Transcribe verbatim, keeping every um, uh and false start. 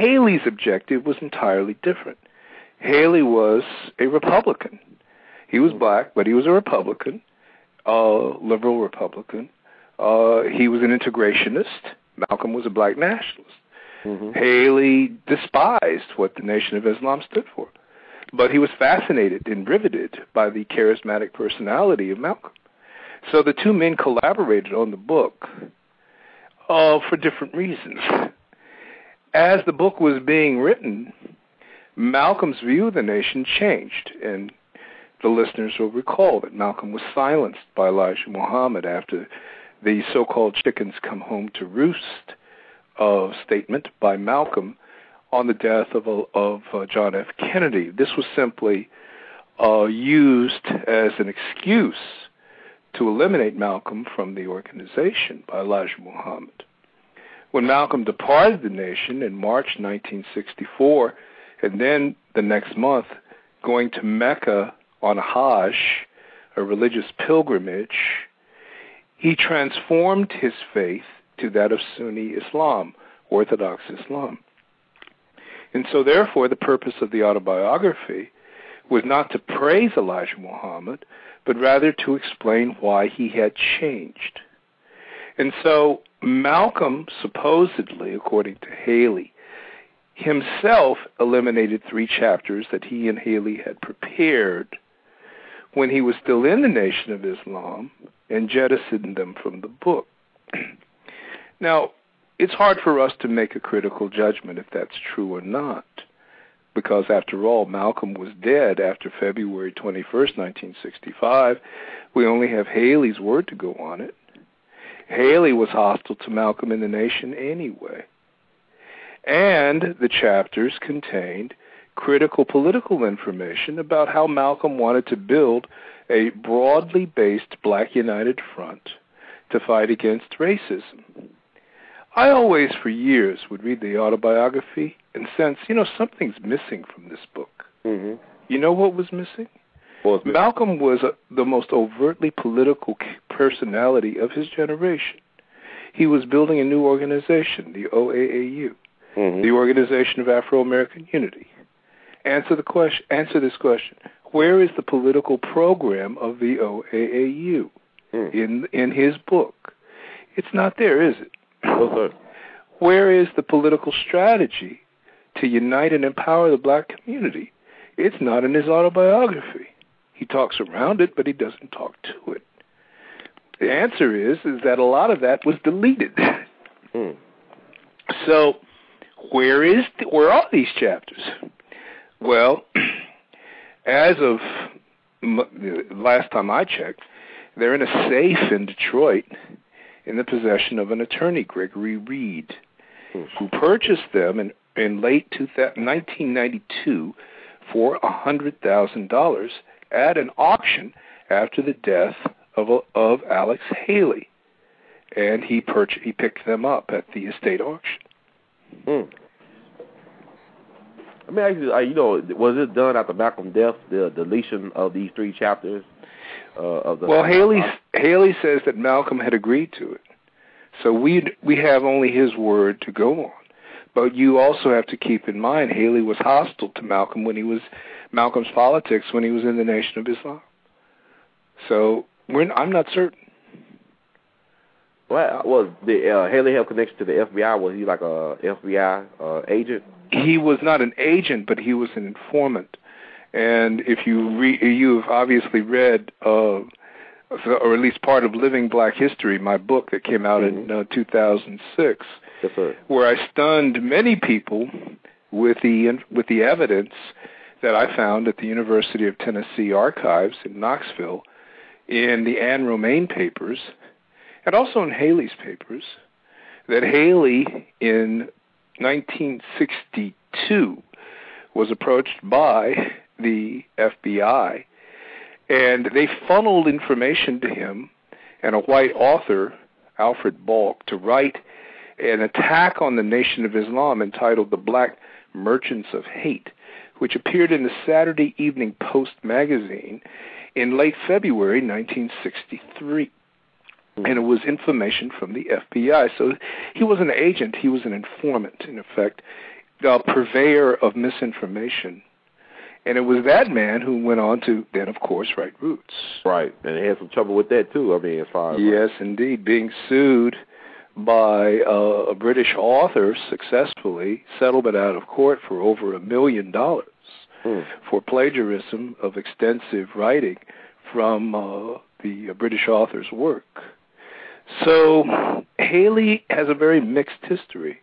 Haley's objective was entirely different. Haley was a Republican. He was black, but he was a Republican, uh, liberal Republican. Uh, he was an integrationist. Malcolm was a black nationalist. Mm-hmm. Haley despised what the Nation of Islam stood for, but he was fascinated and riveted by the charismatic personality of Malcolm. So the two men collaborated on the book uh, for different reasons. As the book was being written, Malcolm's view of the nation changed, and the listeners will recall that Malcolm was silenced by Elijah Muhammad after the so-called chickens come home to roost uh, statement by Malcolm on the death of, of uh, John F. Kennedy. This was simply uh, used as an excuse to eliminate Malcolm from the organization by Elijah Muhammad. When Malcolm departed the nation in March nineteen sixty-four, and then the next month going to Mecca on Hajj, a religious pilgrimage, he transformed his faith to that of Sunni Islam, Orthodox Islam. And so therefore the purpose of the autobiography was not to praise Elijah Muhammad, but rather to explain why he had changed. And so Malcolm supposedly, according to Haley, himself eliminated three chapters that he and Haley had prepared when he was still in the Nation of Islam and jettisoned them from the book. Now, it's hard for us to make a critical judgment if that's true or not, because after all, Malcolm was dead after February twenty-first, nineteen sixty-five. We only have Haley's word to go on it. Haley was hostile to Malcolm and the nation anyway. And the chapters contained critical political information about how Malcolm wanted to build a broadly based black united front to fight against racism. I always, for years, would read the autobiography and sense, you know, something's missing from this book. Mm-hmm. You know what was missing? What was missing? Malcolm was a, the most overtly political personality of his generation. He was building a new organization, the O A A U, mm-hmm. the Organization of Afro-American Unity. Answer the question. Answer this question: where is the political program of the O A A U mm. in in his book? It's not there, is it? Okay. Where is the political strategy to unite and empower the black community? It's not in his autobiography. He talks around it, but he doesn't talk to it. The answer is is that a lot of that was deleted. Mm. So, where is the, where are these chapters? Well, as of last time I checked, they're in a safe in Detroit in the possession of an attorney, Gregory Reed, who purchased them in, in late nineteen ninety-two for one hundred thousand dollars at an auction after the death of, of Alex Haley. And he, purchased, he picked them up at the estate auction. Hmm. I mean, actually, you know, was it done after Malcolm's death, the deletion of these three chapters? Uh, of the well, Haley Haley says that Malcolm had agreed to it, so we we have only his word to go on. But you also have to keep in mind Haley was hostile to Malcolm when he was Malcolm's politics when he was in the Nation of Islam. So we're, I'm not certain. Well, was the uh, Haley have connection to the F B I? Was he like a F B I uh, agent? He was not an agent, but he was an informant. And if you re you've obviously read, uh, or at least part of Living Black History, my book that came out mm-hmm. in uh, two thousand six, yes, sir. Where I stunned many people with the with the evidence that I found at the University of Tennessee archives in Knoxville, in the Anne Romaine papers, and also in Haley's papers, that Haley in nineteen sixty-two was approached by the F B I, and they funneled information to him and a white author, Alfred Balk, to write an attack on the Nation of Islam entitled The Black Merchants of Hate, which appeared in the Saturday Evening Post magazine in late February nineteen sixty-three. And it was information from the F B I. So he was an agent. He was an informant, in effect, uh, purveyor of misinformation. And it was that man who went on to then, of course, write Roots. Right, and he had some trouble with that, too, I mean, as far as... Yes, like... indeed, being sued by uh, a British author successfully, settlement out of court for over a million dollars hmm. for plagiarism of extensive writing from uh, the uh, British author's work. So Haley has a very mixed history.